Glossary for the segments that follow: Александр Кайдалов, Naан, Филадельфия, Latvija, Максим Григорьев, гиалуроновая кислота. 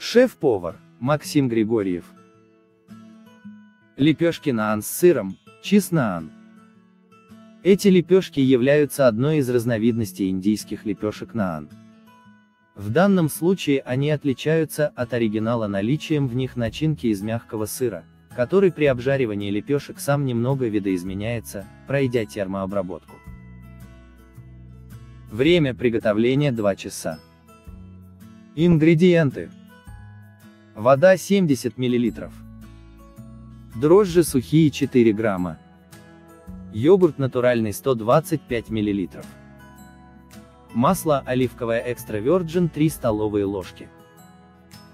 Шеф-повар Максим Григорьев. Лепешки наан с сыром, чиз наан. Эти лепешки являются одной из разновидностей индийских лепешек наан. В данном случае они отличаются от оригинала наличием в них начинки из мягкого сыра, который при обжаривании лепешек сам немного видоизменяется, пройдя термообработку. Время приготовления 2 часа. Ингредиенты. Вода 70 мл. Дрожжи сухие 4 грамма. Йогурт натуральный 125 мл. Масло оливковое экстра virgin 3 столовые ложки.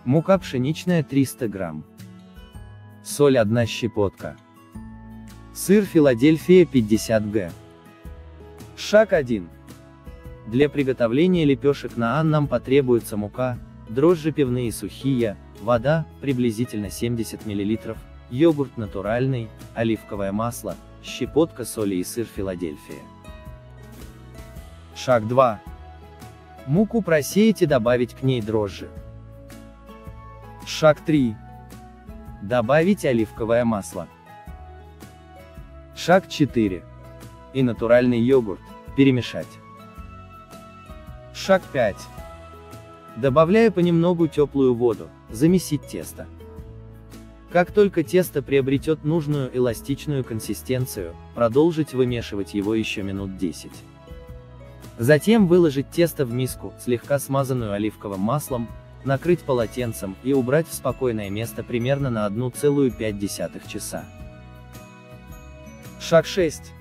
Мука пшеничная 300 грамм. Соль 1 щепотка. Сыр Филадельфия 50 г. Шаг 1. Для приготовления лепешек наан нам потребуется мука, дрожжи пивные сухие, вода, приблизительно 70 мл, йогурт натуральный, оливковое масло, щепотка соли и сыр Филадельфия. Шаг 2. Муку просеять и добавить к ней дрожжи. Шаг 3. Добавить оливковое масло. Шаг 4. И натуральный йогурт, перемешать. Шаг 5. Добавляя понемногу теплую воду, замесить тесто. Как только тесто приобретет нужную эластичную консистенцию, продолжить вымешивать его еще минут 10. Затем выложить тесто в миску, слегка смазанную оливковым маслом, накрыть полотенцем и убрать в спокойное место примерно на 1,5 часа. Шаг 6.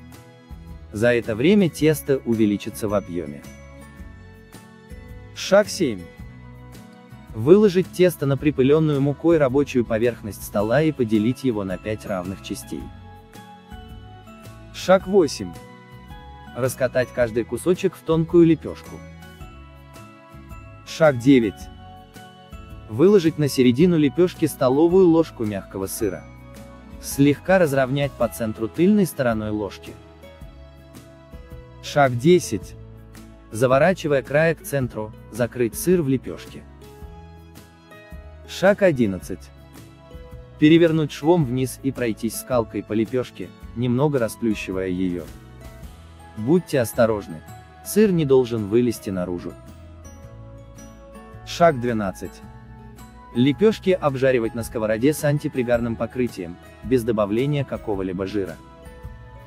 За это время тесто увеличится в объеме. Шаг 7. Выложить тесто на припыленную мукой рабочую поверхность стола и поделить его на 5 равных частей. Шаг 8. Раскатать каждый кусочек в тонкую лепешку. Шаг 9. Выложить на середину лепешки столовую ложку мягкого сыра. Слегка разровнять по центру тыльной стороной ложки. Шаг 10. Заворачивая края к центру, закрыть сыр в лепешке. Шаг 11. Перевернуть швом вниз и пройтись скалкой по лепешке, немного расплющивая ее. Будьте осторожны, сыр не должен вылезти наружу. Шаг 12. Лепешки обжаривать на сковороде с антипригарным покрытием, без добавления какого-либо жира.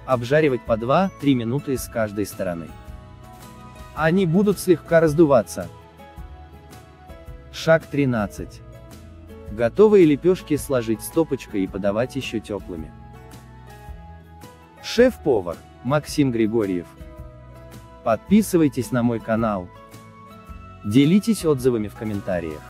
Обжаривать по 2-3 минуты с каждой стороны. Они будут слегка раздуваться. Шаг 13. Готовые лепешки сложить стопочкой и подавать еще теплыми. Шеф-повар Максим Григорьев. Подписывайтесь на мой канал. Делитесь отзывами в комментариях.